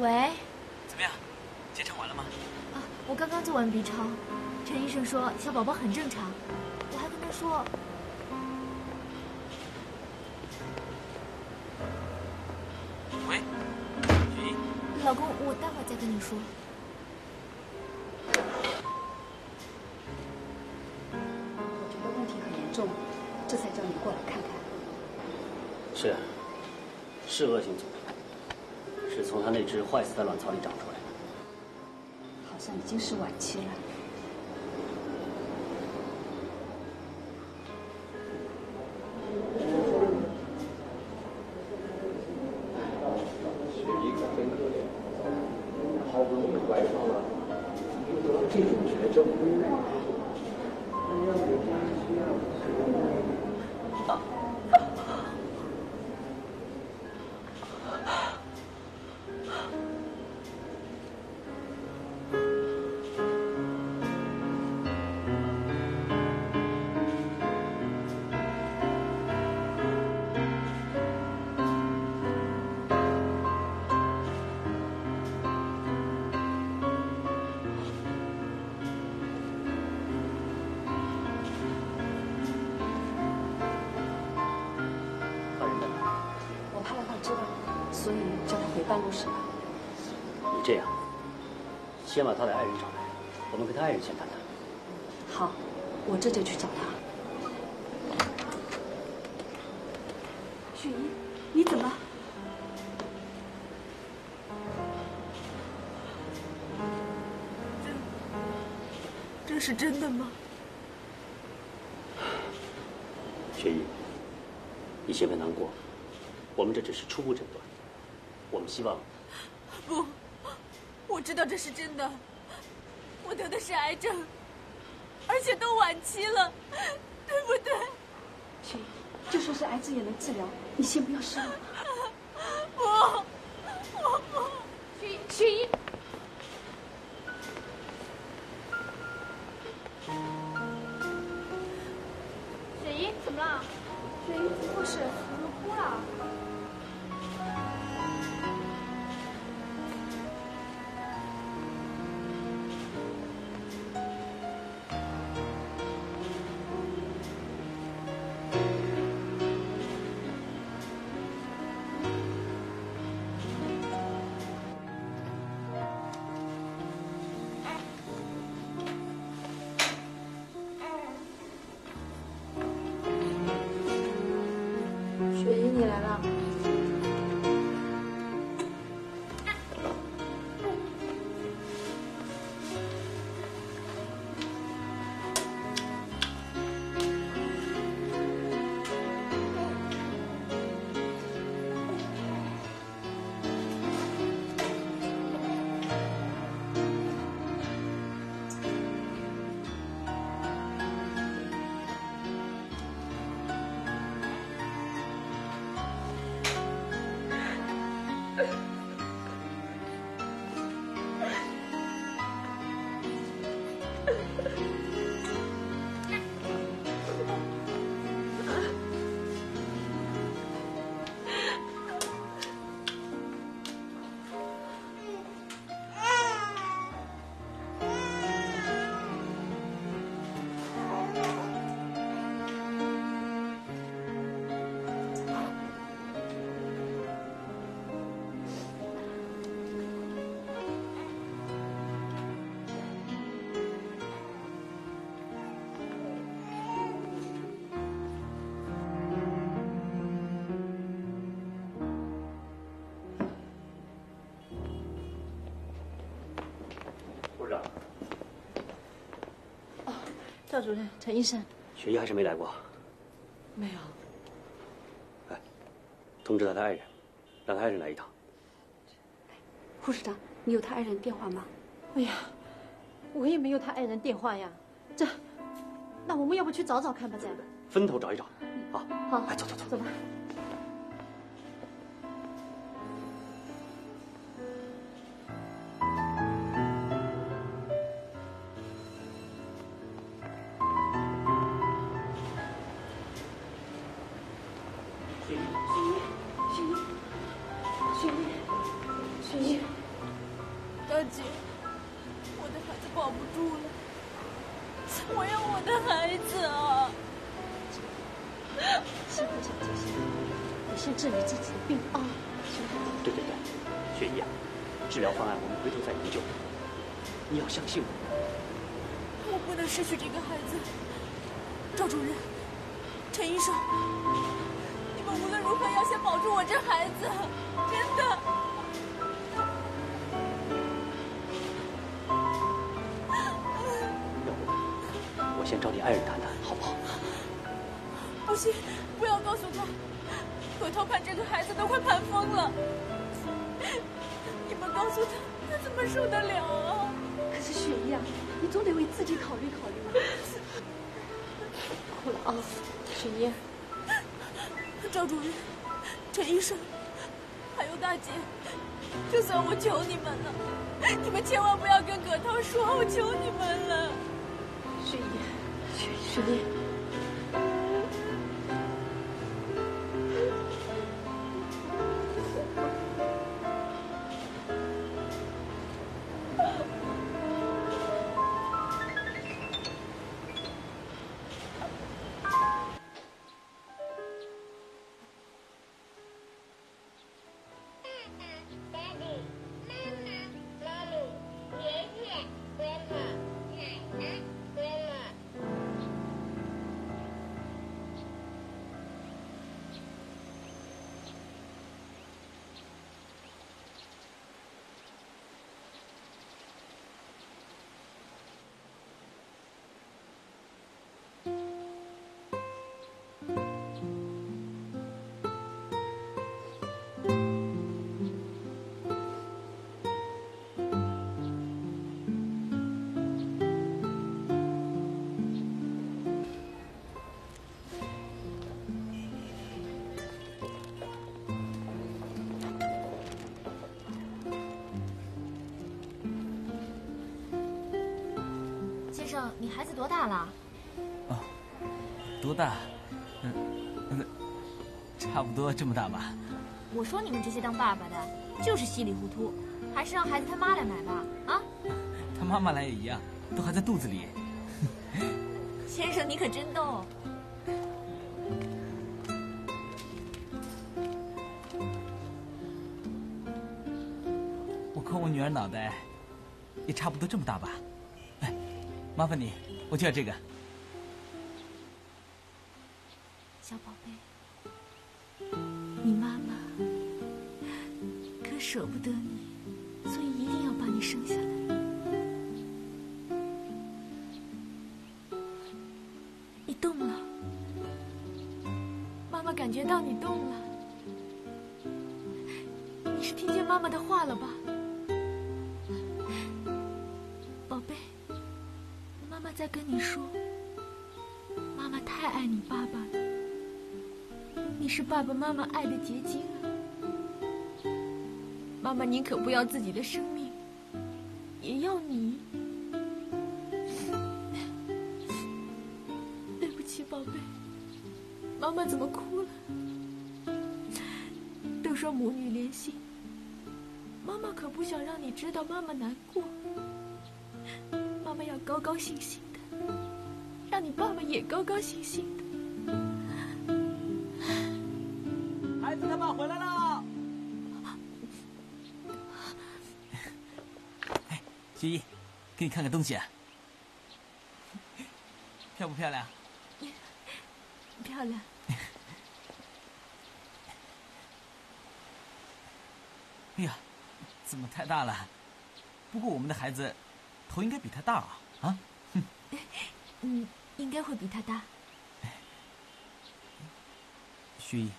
喂，怎么样？结肠完了吗？啊，我刚刚做完 B 超，陈医生说小宝宝很正常，我还跟他说。 喂，雨衣，老公，我待会儿再跟你说。我觉得问题很严重，这才叫你过来看看。是啊，是恶性肿瘤，是从他那只坏死的卵巢里长出来的，好像已经是晚期了。所以叫他回办公室吧。你这样，先把他的爱人找来，我们跟他爱人先谈谈。好，我这就去找他。雪姨，你怎么？这是真的吗？雪姨，你先别难过，我们这只是初步诊断。 我们希望不，我知道这是真的。我得的是癌症，而且都晚期了，对不对？雪姨，就说是癌症也能治疗，你先不要失望。不，我不，雪姨。 赵主任，陈医生，雪姨还是没来过。没有。哎，通知她的爱人，让她爱人来一趟。护士长，你有她爱人电话吗？哎呀，我也没有她爱人电话呀。这，那我们要不去找找看吧？这样。分头找一找，啊。好。哎，走走走，走吧。 雪姨，雪姨，雪姨，雪姨。小姐，我的孩子保不住了，我要我的孩子啊！辛苦小姐，辛苦，你先治理自己的病啊！对对对，雪姨啊，治疗方案我们回头再研究，你要相信我。我不能失去这个孩子，赵主任，陈医生，你们无论如何要先保住我这孩子，真的。 我先找你爱人谈谈，好不好？不行，不要告诉他，葛涛盼这个孩子都快盼疯了。你们告诉他，他怎么受得了啊？可是雪姨啊，你总得为自己考虑考虑。哭了啊，雪姨。赵主任，陈医生，还有大姐，就算我求你们了，你们千万不要跟葛涛说，我求你们了。 雪姨，你孩子多大了？哦，多大？差不多这么大吧。我说你们这些当爸爸的，就是稀里糊涂，还是让孩子他妈来买吧。啊，他妈妈来也一样，都还在肚子里。先生，你可真逗。 我看我女儿脑袋也差不多这么大吧。 麻烦你，我就要这个。小宝贝，你妈妈可舍不得你，所以一定要把你生下来。你动了，妈妈感觉到你动了，你是听见妈妈的话了吧？ 再跟你说，妈妈太爱你爸爸了，你是爸爸妈妈爱的结晶啊！妈妈宁可不要自己的生命，也要你。对不起，宝贝，妈妈怎么哭了？都说母女连心，妈妈可不想让你知道妈妈难过。 妈妈要高高兴兴的，让你爸爸也高高兴兴的。孩子他爸回来了！哎，雪姨，给你看看东西啊，漂不漂亮？漂亮。哎呀，怎么太大了？不过我们的孩子。 头应该比他大啊！啊，嗯，应该会比他大。雪姨，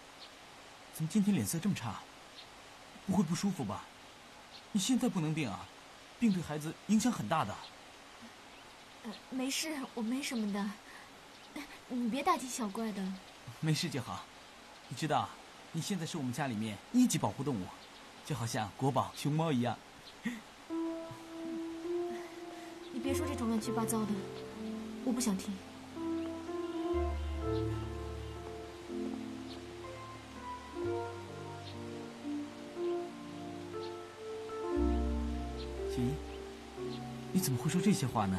怎么今天脸色这么差？不会不舒服吧？你现在不能病啊，病对孩子影响很大的。没事，我没什么的。你别大惊小怪的。没事就好。你知道，你现在是我们家里面一级保护动物，就好像国宝熊猫一样。 你别说这种乱七八糟的，我不想听。锦衣，你怎么会说这些话呢？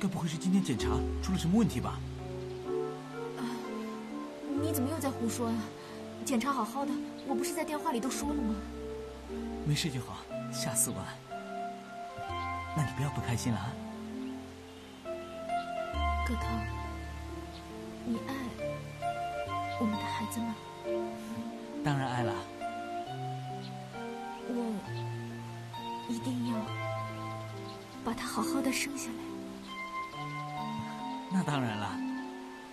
该不会是今天检查出了什么问题吧？你怎么又在胡说呀？检查好好的，我不是在电话里都说了吗？没事就好，下次我来。那你不要不开心了啊。葛涛，你爱我们的孩子吗？当然爱了。 我一定要把他好好的生下来。那当然了，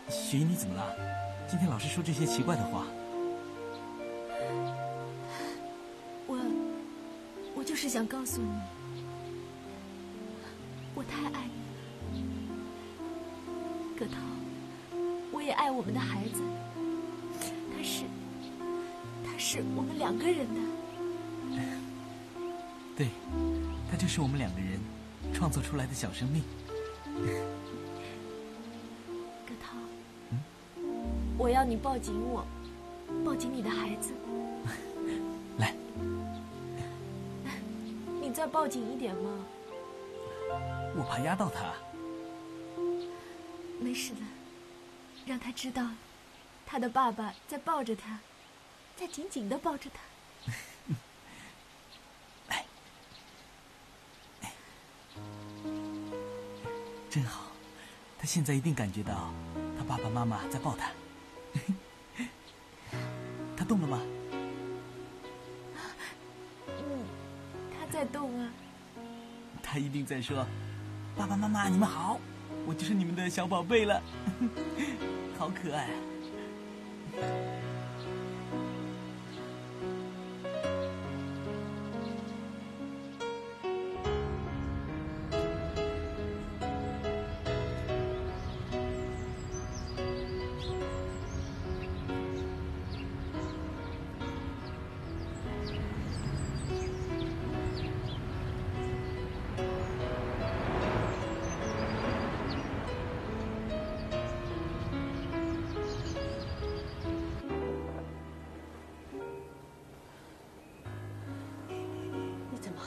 雪姨，你怎么了？今天老是说这些奇怪的话。我就是想告诉你，我太爱你了，葛涛，我也爱我们的孩子，他是我们两个人的。 对，他就是我们两个人创作出来的小生命。葛涛，我要你抱紧我，抱紧你的孩子。来，你再抱紧一点嘛。我怕压到他。没事的，让他知道，他的爸爸在抱着他，在紧紧的抱着他。 真好，他现在一定感觉到他爸爸妈妈在抱他。他动了吗？他在动啊。他一定在说：“爸爸妈妈，你们好，我就是你们的小宝贝了。”好可爱啊。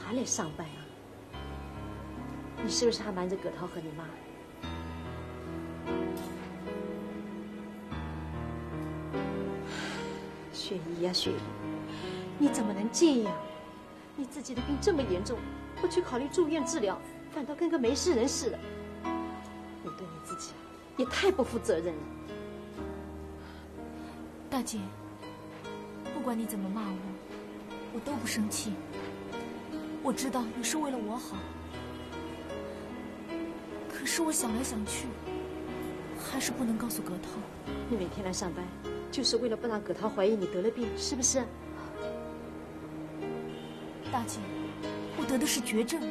还得上班啊！你是不是还瞒着葛涛和你妈？雪姨呀，雪姨，你怎么能这样？你自己的病这么严重，不去考虑住院治疗，反倒跟个没事人似的。你对你自己也太不负责任了。大姐，不管你怎么骂我，我都不生气。 我知道你是为了我好，可是我想来想去，还是不能告诉葛涛。你每天来上班，就是为了不让葛涛怀疑你得了病，是不是？大姐，我得的是绝症啊！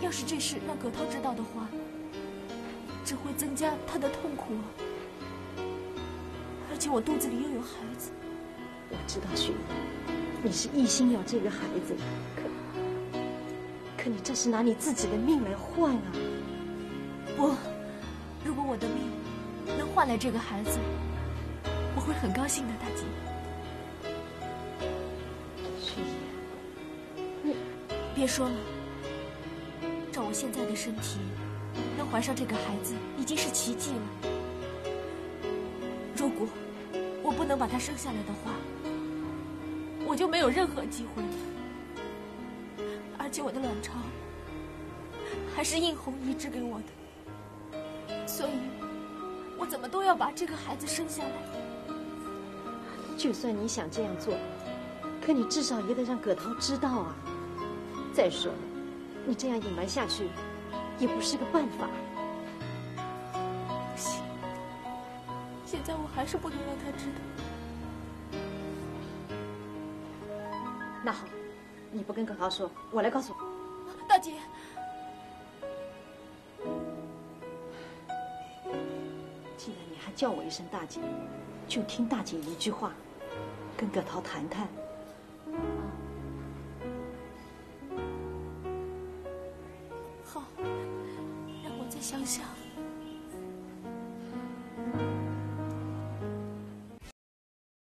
要是这事让葛涛知道的话，只会增加他的痛苦啊！而且我肚子里又有孩子。我知道，雪姨，你是一心要这个孩子，可你这是拿你自己的命来换啊！不，如果我的命能换来这个孩子，我会很高兴的，大姐。雪姨，你别说了，照我现在的身体，能怀上这个孩子已经是奇迹了。如果我不能把他生下来的话，我就没有任何机会了。 而且我的卵巢还是应红移植给我的，所以，我怎么都要把这个孩子生下来。就算你想这样做，可你至少也得让葛涛知道啊！再说了，你这样隐瞒下去，也不是个办法。不行，现在我还是不能让他知道。那好。 你不跟葛涛说，我来告诉你。大姐，既然你还叫我一声大姐，就听大姐一句话，跟葛涛谈谈。好，让我再想想。